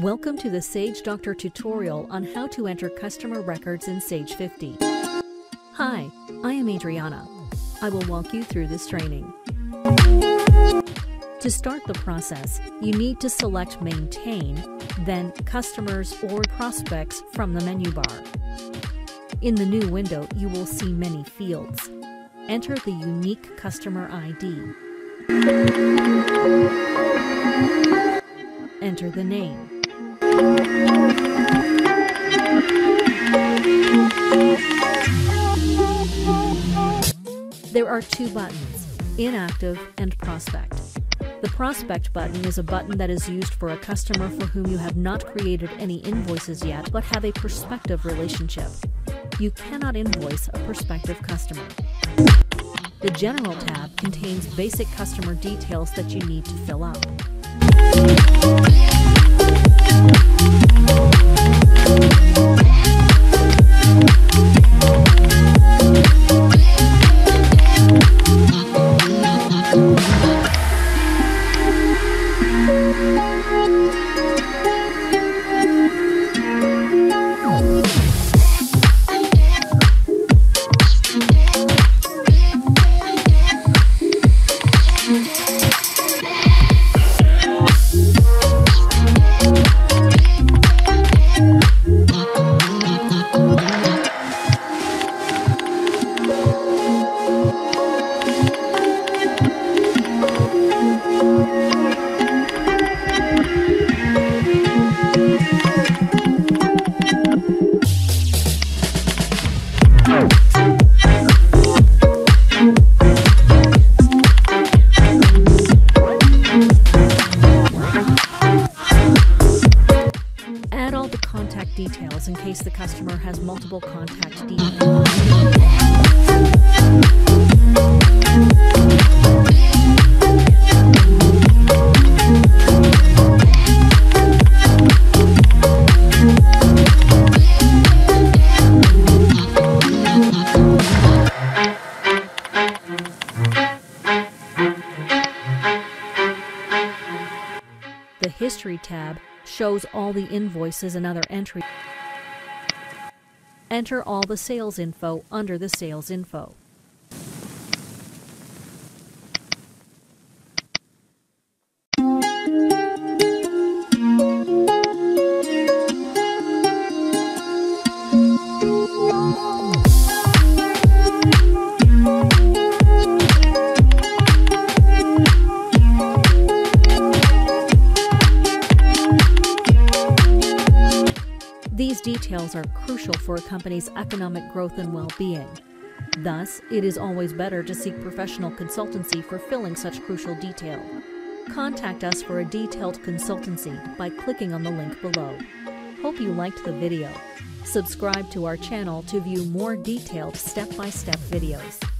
Welcome to the SAGEDoctor tutorial on how to enter customer records in Sage 50. Hi, I am Adriana. I will walk you through this training. To start the process, you need to select Maintain, then Customers or Prospects from the menu bar. In the new window, you will see many fields. Enter the unique customer ID. Enter the name. There are two buttons, Inactive and Prospect. The Prospect button is a button that is used for a customer for whom you have not created any invoices yet but have a prospective relationship. You cannot invoice a prospective customer. The General tab contains basic customer details that you need to fill up. Contact details in case the customer has multiple contact details. The History tab shows all the invoices and other entries. Enter all the sales info under the sales info. These details are crucial for a company's economic growth and well-being. Thus, it is always better to seek professional consultancy for filling such crucial detail. Contact us for a detailed consultancy by clicking on the link below. Hope you liked the video. Subscribe to our channel to view more detailed step-by-step videos.